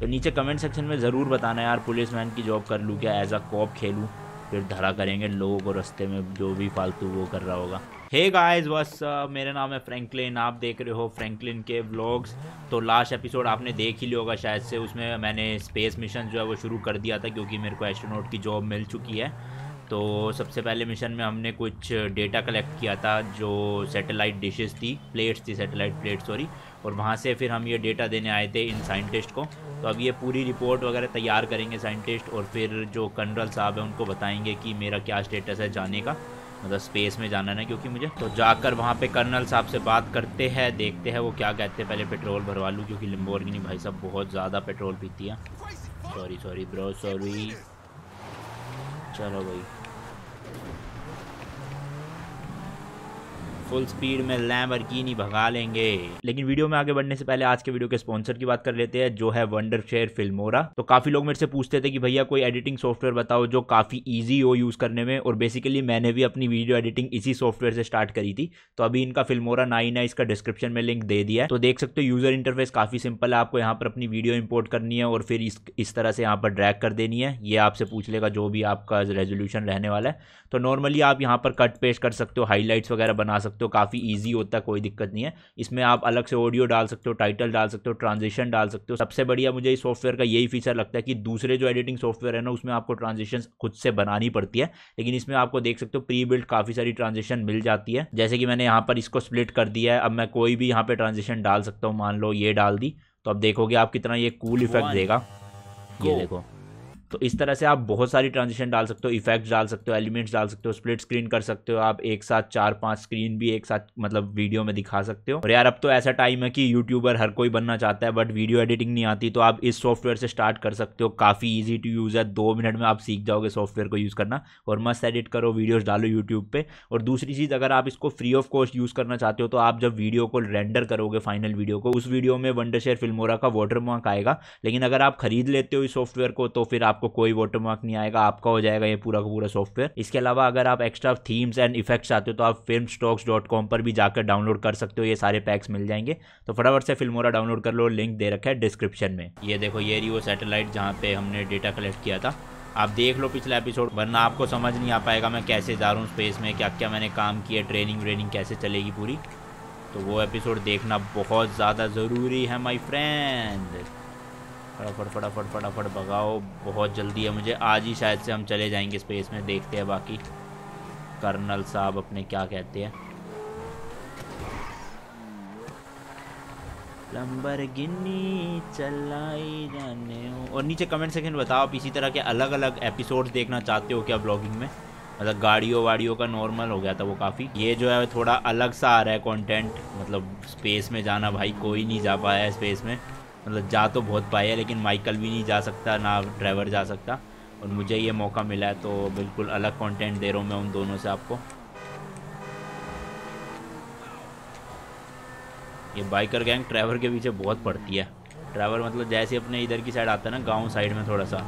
तो नीचे comment section में ज़रूर बताना यार, पुलिसमैन की जॉब कर लूँ क्या, एज अ कॉप खेलूँ, फिर धरा करेंगे लोगों को रास्ते में जो भी फालतू वो कर रहा होगा। हे गाइस व्हाट्स अप, मेरा नाम है फ्रैंकलिन, आप देख रहे हो फ्रैंकलिन के व्लॉग्स। तो लास्ट एपिसोड आपने देख ही लिया होगा शायद से, उसमें मैंने स्पेस मिशन जो है वो शुरू कर दिया था क्योंकि मेरे को एस्ट्रोनॉट की जॉब मिल चुकी है। तो सबसे पहले मिशन में हमने कुछ डेटा कलेक्ट किया था जो सैटेलाइट डिशेस थी, प्लेट्स थी, सैटेलाइट प्लेट सॉरी, और वहाँ से फिर हम ये डेटा देने आए थे इन साइंटिस्ट को। तो अब ये पूरी रिपोर्ट वगैरह तैयार करेंगे साइंटिस्ट, और फिर जो कर्नल साहब हैं उनको बताएंगे कि मेरा क्या स्टेटस है जाने का, मतलब स्पेस में जाना है क्योंकि मुझे। तो जाकर वहाँ पे कर्नल साहब से बात करते हैं, देखते हैं वो क्या कहते हैं। पहले पेट्रोल भरवा लूँ क्योंकि लैम्बोर्गिनी भाई साहब बहुत ज़्यादा पेट्रोल पीती है। Sorry bro, sorry. चलो भाई, फुल स्पीड में लैम्बोर्गिनी भगा लेंगे। लेकिन वीडियो में आगे बढ़ने से पहले आज के वीडियो के स्पॉन्सर की बात कर लेते हैं, जो है वंडरशेयर फिल्मोरा। तो काफ़ी लोग मेरे से पूछते थे कि भैया कोई एडिटिंग सॉफ्टवेयर बताओ जो काफ़ी ईजी हो यूज़ करने में, और बेसिकली मैंने भी अपनी वीडियो एडिटिंग इसी सॉफ्टवेयर से स्टार्ट करी थी। तो अभी इनका फिल्मोरा 9 है, इसका डिस्क्रिप्शन में लिंक दे दिया है। तो देख सकते हो यूज़र इंटरफेस काफ़ी सिंपल है। आपको यहाँ पर अपनी वीडियो इंपोर्ट करनी है और फिर इस तरह से यहाँ पर ड्रैग कर देनी है। ये आपसे पूछ लेगा जो भी आपका रेजोल्यूशन रहने वाला है। तो नॉर्मली आप यहाँ पर कट पेस्ट कर सकते हो, हाईलाइट्स वगैरह बना सकते हो, तो काफ़ी इजी होता है, कोई दिक्कत नहीं है। इसमें आप अलग से ऑडियो डाल सकते हो, टाइटल डाल सकते हो, ट्रांजिशन डाल सकते हो। सबसे बढ़िया मुझे इस सॉफ्टवेयर का यही फीचर लगता है कि दूसरे जो एडिटिंग सॉफ्टवेयर है ना उसमें आपको ट्रांजिशन खुद से बनानी पड़ती है, लेकिन इसमें आपको देख सकते हो प्री बिल्ड काफ़ी सारी ट्रांजिशन मिल जाती है। जैसे कि मैंने यहाँ पर इसको स्प्लिट कर दिया है, अब मैं कोई भी यहाँ पर ट्रांजिशन डाल सकता हूँ। मान लो ये डाल दी, तो अब देखोगे आप कितना ये कूल इफेक्ट देगा। ये देखो, तो इस तरह से आप बहुत सारी ट्रांजिशन डाल सकते हो, इफेक्ट्स डाल सकते हो, एलिमेंट्स डाल सकते हो, स्प्लिट स्क्रीन कर सकते हो। आप एक साथ 4-5 स्क्रीन भी एक साथ मतलब वीडियो में दिखा सकते हो। और यार अब तो ऐसा टाइम है कि यूट्यूबर हर कोई बनना चाहता है, बट वीडियो एडिटिंग नहीं आती, तो आप इस सॉफ्टवेयर से स्टार्ट कर सकते हो। काफ़ी ईजी टू यूज़ है, 2 मिनट में आप सीख जाओगे सॉफ्टवेयर को यूज़ करना, और मस्त एडिट करो, वीडियोज़ डालो यूट्यूब पर। और दूसरी चीज़, अगर आप इसको फ्री ऑफ कॉस्ट यूज़ करना चाहते हो तो आप जब वीडियो को रेंडर करोगे, फाइनल वीडियो को, उस वीडियो में वंडरशेयर फिल्मोरा का वाटरमार्क आएगा। लेकिन अगर आप खरीद लेते हो इस सॉफ्टवेयर को तो फिर आपको कोई वाटरमार्क नहीं आएगा, आपका हो जाएगा ये पूरा का पूरा सॉफ्टवेयर। इसके अलावा अगर आप एक्स्ट्रा थीम्स एंड इफेक्ट्स चाहते हो तो आप filmstocks.com पर भी जाकर डाउनलोड कर सकते हो, ये सारे पैक्स मिल जाएंगे। तो फटाफट से फिल्मोरा डाउनलोड कर लो, लिंक दे रखा है डिस्क्रिप्शन में। ये देखो, ये रही वो सैटेलाइट जहाँ पे हमने डेटा कलेक्ट किया था। आप देख लो पिछला एपिसोड, वरना आपको समझ नहीं आ पाएगा मैं कैसे जा रहा हूँ स्पेस में, क्या क्या मैंने काम किया, ट्रेनिंग कैसे चलेगी पूरी। तो वो एपिसोड देखना बहुत ज़्यादा ज़रूरी है माई फ्रेंड। फटाफट भगाओ, बहुत जल्दी है मुझे, आज ही शायद से हम चले जाएंगे स्पेस में। देखते हैं बाकी कर्नल साहब अपने क्या कहते हैं। लैम्बोर्गिनी चलाई जाने हो। और नीचे कमेंट सेक्शन में बताओ आप इसी तरह के अलग अलग एपिसोड्स देखना चाहते हो क्या ब्लॉगिंग में, मतलब गाड़ियों वाड़ियों का नॉर्मल हो गया था वो काफ़ी, ये जो है थोड़ा अलग सा आ रहा है कॉन्टेंट। मतलब स्पेस में जाना, भाई कोई नहीं जा पाया है स्पेस में, मतलब जा तो बहुत पाए हैं लेकिन माइकल भी नहीं जा सकता, ना ड्राइवर जा सकता, और मुझे ये मौका मिला है। तो बिल्कुल अलग कंटेंट दे रहा हूँ मैं उन दोनों से आपको। ये बाइकर गैंग ड्राइवर के पीछे बहुत पड़ती है। ड्राइवर मतलब जैसे अपने इधर की साइड आता है ना, गांव साइड में थोड़ा सा,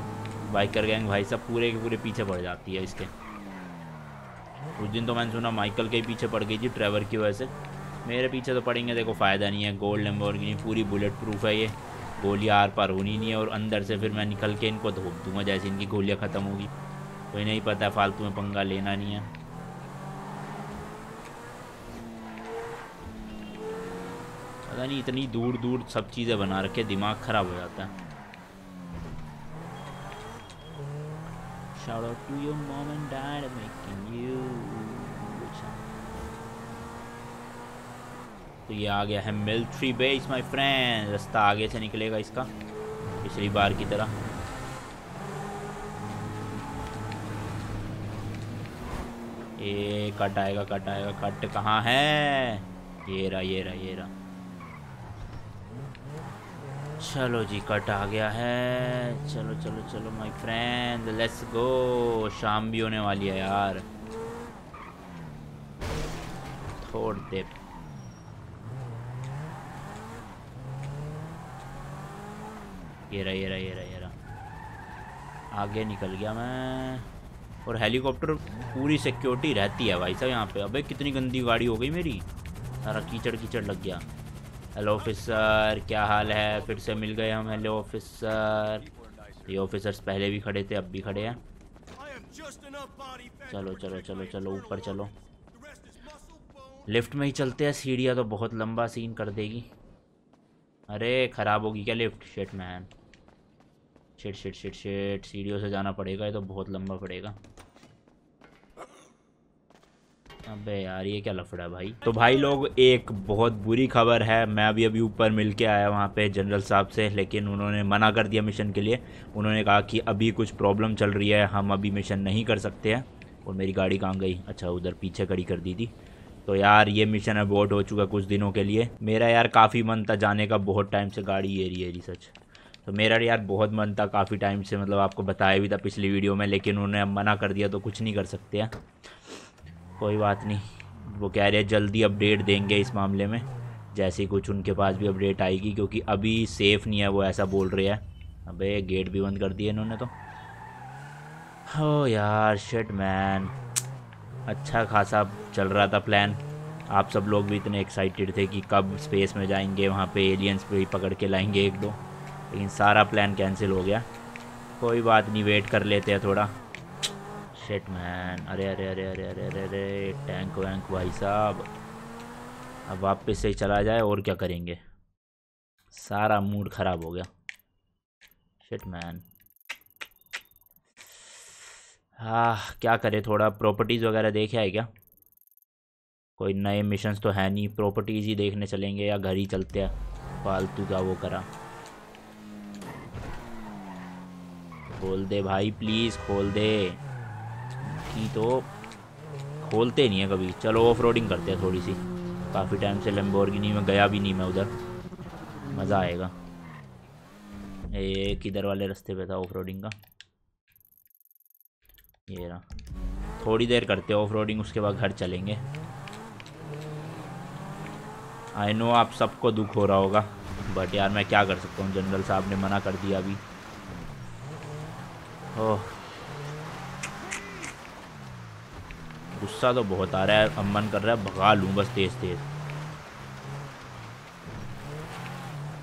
बाइकर गैंग भाई सब पूरे के पूरे पीछे पड़ जाती है इसके। उस दिन तो मैंने सुना माइकल के पीछे पड़ गई थी ड्राइवर की वजह से, मेरे पीछे तो पड़ेंगे देखो फ़ायदा नहीं है। गोल्ड लैम्बोर्गिनी पूरी बुलेट प्रूफ है, ये गोलियाँ आर पार होनी नहीं है, और अंदर से फिर मैं निकल के इनको धोप दूंगा जैसे इनकी गोलियाँ ख़त्म होगी। कोई नहीं पता, फालतू में पंगा लेना नहीं है। पता नहीं इतनी दूर दूर सब चीज़ें बना रखे, दिमाग ख़राब हो जाता है। Shout out to your mom and dad making you। तो ये आ गया है मिलिट्री बेस माय फ्रेंड, रास्ता आगे से निकलेगा इसका पिछली बार की तरह। ये कट आएगा, कट कहाँ है? ये रहा। चलो जी, कट आ गया है। चलो माय फ्रेंड, लेट्स गो। शाम भी होने वाली है यार, थोड़ी देर। ये रहा, आगे निकल गया मैं। और हेलीकॉप्टर पूरी सिक्योरिटी रहती है भाई साहब यहाँ पे। अबे कितनी गंदी गाड़ी हो गई मेरी, सारा कीचड़ लग गया। हेलो ऑफिसर, क्या हाल है? फिर से मिल गए हम। Hello officer. ये ऑफिसर्स पहले भी खड़े थे, अब भी खड़े हैं। चलो चलो चलो चलो ऊपर चलो। लिफ्ट में ही चलते हैं, सीढ़ियाँ तो बहुत लंबा सीन कर देगी। अरे ख़राब होगी क्या lift? Shit man, shit shit shit shit. सीढ़ियों से जाना पड़ेगा, ये तो बहुत लंबा पड़ेगा। अबे यार ये क्या लफड़ा भाई। तो भाई लोग एक बहुत बुरी खबर है। मैं अभी अभी ऊपर मिल के आया वहाँ पे जनरल साहब से, लेकिन उन्होंने मना कर दिया मिशन के लिए। उन्होंने कहा कि अभी कुछ प्रॉब्लम चल रही है, हम अभी मिशन नहीं कर सकते हैं। और मेरी गाड़ी कहाँ गई? अच्छा उधर पीछे खड़ी कर दी थी। तो यार ये मिशन अबॉर्ट हो चुका कुछ दिनों के लिए। मेरा यार काफ़ी मन था जाने का, बहुत टाइम से गाड़ी एरी सच। तो मेरा यार बहुत मन था काफ़ी टाइम से, मतलब आपको बताया भी था पिछली वीडियो में, लेकिन उन्होंने मना कर दिया तो कुछ नहीं कर सकते हैं। कोई बात नहीं, वो कह रहे हैं जल्दी अपडेट देंगे इस मामले में, जैसे ही कुछ उनके पास भी अपडेट आएगी, क्योंकि अभी सेफ़ नहीं है, वो ऐसा बोल रहे हैं। अबे गेट भी बंद कर दिए इन्होंने तो। हो यार शिट मैन, अच्छा खासा चल रहा था प्लान। आप सब लोग भी इतने एक्साइटेड थे कि कब स्पेस में जाएंगे, वहाँ पे एलियंस पे पकड़ के लाएंगे एक दो, लेकिन सारा प्लान कैंसिल हो गया। कोई बात नहीं, वेट कर लेते हैं थोड़ा। शेट मैन, अरे अरे अरे अरे अरे अरे अरे टैंक वैंक भाई साहब। अब वापस से चला जाए और क्या करेंगे, सारा मूड ख़राब हो गया। शेट मैन, हाँ क्या करें। थोड़ा प्रॉपर्टीज़ वगैरह देखे है क्या? कोई नए मिशंस तो है नहीं, प्रॉपर्टीज़ ही देखने चलेंगे या घर ही चलते हैं? फालतू का वो करा। खोल दे भाई प्लीज़, खोल दे की तो खोलते नहीं है कभी। चलो ऑफ रोडिंग करते हैं थोड़ी सी, काफ़ी टाइम से लैम्बोर्गिनी में गया भी नहीं मैं, उधर मज़ा आएगा। ये किधर वाले रास्ते पे था ऑफ रोडिंग का? ये रहा। थोड़ी देर करते हैं ऑफ रोडिंग, उसके बाद घर चलेंगे। आई नो आप सबको दुख हो रहा होगा, बट यार मैं क्या कर सकता हूँ, जनरल साहब ने मना कर दिया अभी। ओह गुस्सा तो बहुत आ रहा है, अब मन कर रहा है भगा लूँ बस तेज़ तेज़।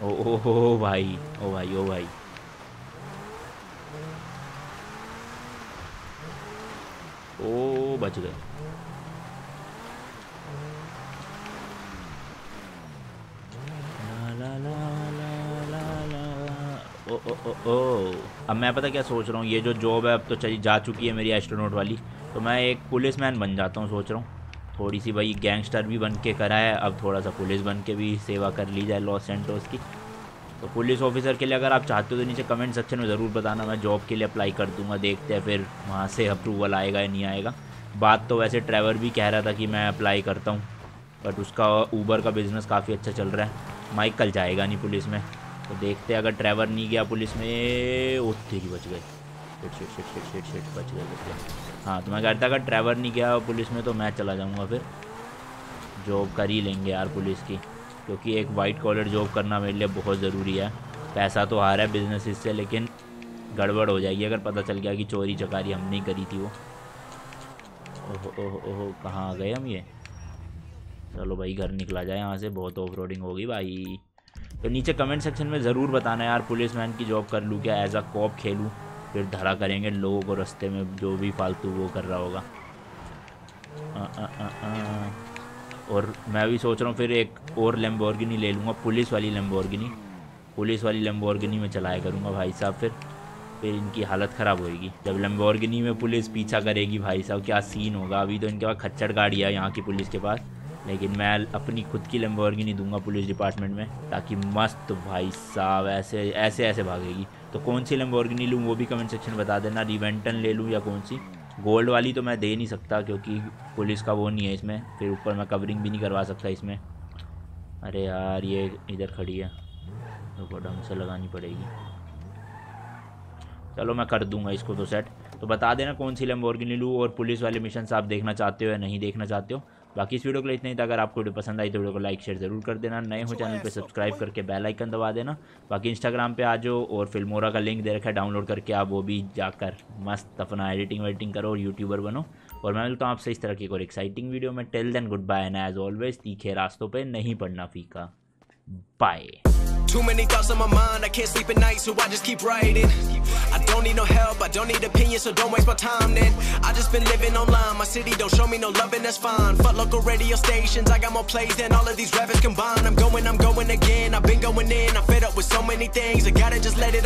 ओ भाई ओ भाई ओ भाई, ओ बच गए। ला ला ला ला ला। ओ ओ ओ ओ। अब मैं पता क्या सोच रहा हूँ, ये जो जॉब है अब तो चली जा चुकी है मेरी एस्ट्रोनॉट वाली, तो मैं एक पुलिसमैन बन जाता हूँ सोच रहा हूँ। थोड़ी सी भाई गैंगस्टर भी बन के करा है, अब थोड़ा सा पुलिस बन के भी सेवा कर ली जाए लॉस सैंटोस की। तो पुलिस ऑफिसर के लिए अगर आप चाहते हो तो नीचे कमेंट सेक्शन में ज़रूर बताना, मैं जॉब के लिए अप्लाई कर दूँगा। देखते हैं फिर वहाँ से अप्रूवल आएगा या नहीं आएगा। बात तो वैसे ट्रैवल भी कह रहा था कि मैं अप्लाई करता हूँ, बट उसका ऊबर का बिज़नेस काफ़ी अच्छा चल रहा है। माइकल जाएगा नहीं पुलिस में, तो देखते हैं अगर ट्रैवल नहीं गया पुलिस में। ओ तेरी बच गए, shit shit shit shit shit, बच गए बच गए। हाँ तो मैं कहता अगर ट्रैवल नहीं गया पुलिस में तो मैं चला जाऊँगा, फिर जॉब कर ही लेंगे यार पुलिस की, क्योंकि एक वाइट कॉलर जॉब करना मेरे लिए बहुत ज़रूरी है। पैसा तो आ रहा है बिजनेस इससे, लेकिन गड़बड़ हो जाएगी अगर पता चल गया कि चोरी चकारी हमने करी थी वो। ओहो ओहो ओहो, कहाँ आ गए हम ये? चलो भाई घर निकला जाए यहाँ से, बहुत ऑफ रोडिंग होगी भाई। तो नीचे कमेंट सेक्शन में ज़रूर बताना यार, पुलिस मैन की जॉब कर लूँ क्या, एज अ कॉप खेलूँ? फिर धरा करेंगे लोगों को रास्ते में, जो भी फालतू वो कर रहा होगा। आ, आ, आ, आ। और मैं भी सोच रहा हूँ फिर एक और लैम्बोर्गिनी ले लूँगा, पुलिस वाली लैम्बोर्गिनी। पुलिस वाली लैम्बोर्गिनी में चलाया करूँगा भाई साहब, फिर इनकी हालत ख़राब होएगी जब लैम्बोर्गिनी में पुलिस पीछा करेगी भाई साहब, क्या सीन होगा। अभी तो इनके पास खच्चड़ गाड़ी है यहाँ की पुलिस के पास, लेकिन मैं अपनी खुद की लैम्बोर्गिनी दूंगा पुलिस डिपार्टमेंट में, ताकि मस्त भाई साहब ऐसे ऐसे ऐसे भागेगी। तो कौन सी लैम्बोर्गिनी लूँ वो भी कमेंट सेक्शन में बता देना। रिवेंटन ले लूँ या कौन सी? गोल्ड वाली तो मैं दे नहीं सकता क्योंकि पुलिस का वो नहीं है इसमें, फिर ऊपर मैं कवरिंग भी नहीं करवा सकता इसमें। अरे यार ये इधर खड़ी है, तो ढंग से लगानी पड़ेगी। चलो मैं कर दूंगा इसको तो सेट। तो बता देना कौन सी लैम्बोर्गिनी लूँ और पुलिस वाले मिशन आप देखना चाहते हो या नहीं देखना चाहते हो। बाकी इस वीडियो के लिए इतना ही था। अगर आपको वीडियो पसंद आई तो वीडियो को लाइक शेयर ज़रूर कर देना। नए हो चैनल पे सब्सक्राइब करके बेल आइकन दबा देना। बाकी इंस्टाग्राम पे आ जाओ और फिल्मोरा का लिंक दे रखा है, डाउनलोड करके आप वो भी जाकर मस्त अपना एडिटिंग वेडिटिंग करो और यूट्यूबर बनो। और मैं मिलता हूँ आपसे इस तरह की और एक्साइटिंग वीडियो में। Till then good bye and as always तीखे रास्तों पर नहीं पड़ना फीका। Bye. Too many thoughts on my mind, I can't sleep at night, so I just keep writing. I don't need no help, I don't need opinions, so don't waste my time then. I just been living online, my city don't show me no love and that's fine. Fuck local radio stations, I got more plays than all of these rappers combined. I'm going again, I've been going in, I'm fed up with so many things, I gotta just let it all